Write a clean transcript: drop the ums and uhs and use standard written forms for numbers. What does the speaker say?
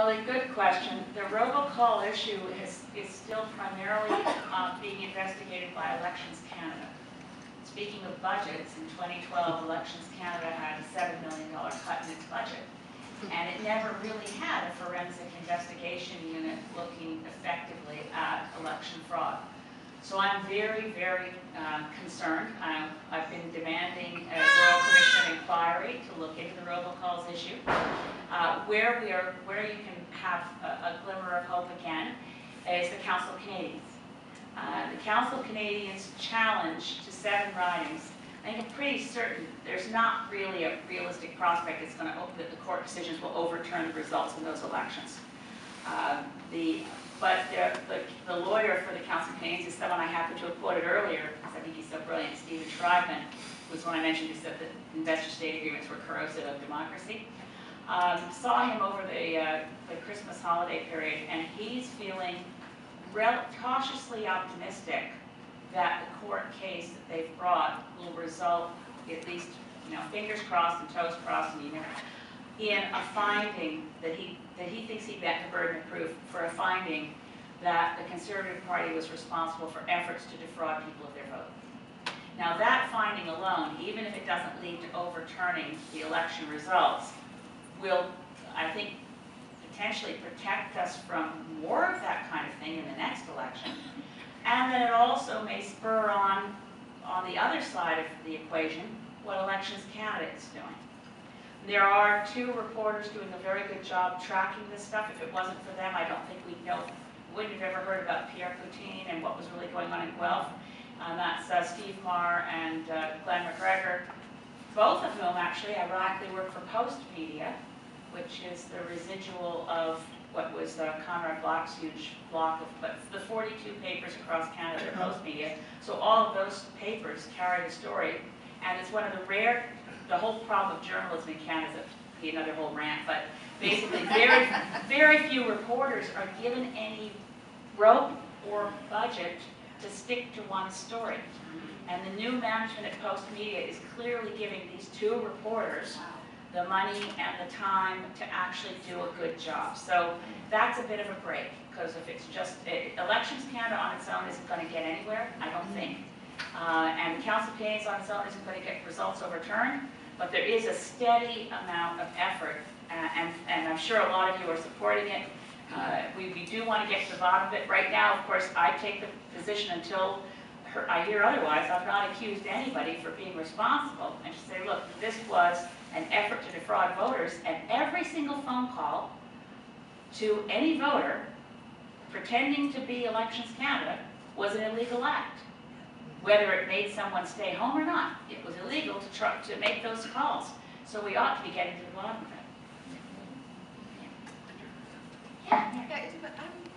Really good question. The robocall issue is still primarily being investigated by Elections Canada. Speaking of budgets, in 2012, Elections Canada had a $7 million cut in its budget. And it never really had a forensic investigation unit looking effectively at election fraud. So I'm very, very concerned. I've been demanding a Royal Commission inquiry to look into the robocalls issue. Where you can have a glimmer of hope again is the Council of Canadians. The Council of Canadians challenge to 7 ridings. I think I'm pretty certain there's not really a realistic prospect it's going to open that the court decisions will overturn the results in those elections. But the lawyer for the Council of Canadians is someone I happened to have quoted earlier, because I think he's so brilliant, Stephen Friedman, was when I mentioned he said that investor-state agreements were corrosive of democracy. Saw him over the Christmas holiday period, and he's feeling cautiously optimistic that the court case that they've brought will result, at least, you know, fingers crossed and toes crossed, and you never, in a finding that he thinks he met the burden of proof for a finding that the Conservative Party was responsible for efforts to defraud people of their vote. Now that finding alone, even if it doesn't lead to overturning the election results, will, I think, potentially protect us from more of that kind of thing in the next election. And then it also may spur on the other side of the equation, what Elections Canada is doing. There are 2 reporters doing a very good job tracking this stuff. If it wasn't for them, I don't think we wouldn't have ever heard about Pierre Poutine and what was really going on in Guelph. That's Steve Marr and Glenn McGregor, both of whom actually ironically work for Postmedia, which is the residual of what was Conrad Block's huge block of, but the 42 papers across Canada are Postmedia. So all of those papers carry the story, and it's one of the rare. The whole problem of journalism in Canada is be another whole rant, but basically very, very few reporters are given any rope or budget to stick to one story. And the new management at Postmedia is clearly giving these 2 reporters the money and the time to actually do a good job. So that's a bit of a break, because if it's just, Elections Canada on its own isn't going to get anywhere, I don't think. And the Council of Canadians on its own isn't going to get results overturned. But there is a steady amount of effort, and I'm sure a lot of you are supporting it. We do want to get to the bottom of it. Right now, of course, I take the position until I hear otherwise. I've not accused anybody for being responsible, and to say, look, this was an effort to defraud voters, and every single phone call to any voter pretending to be Elections Canada was an illegal act. Whether it made someone stay home or not, it was illegal to try to make those calls. So we ought to be getting to the bottom of it. Yeah. Yeah.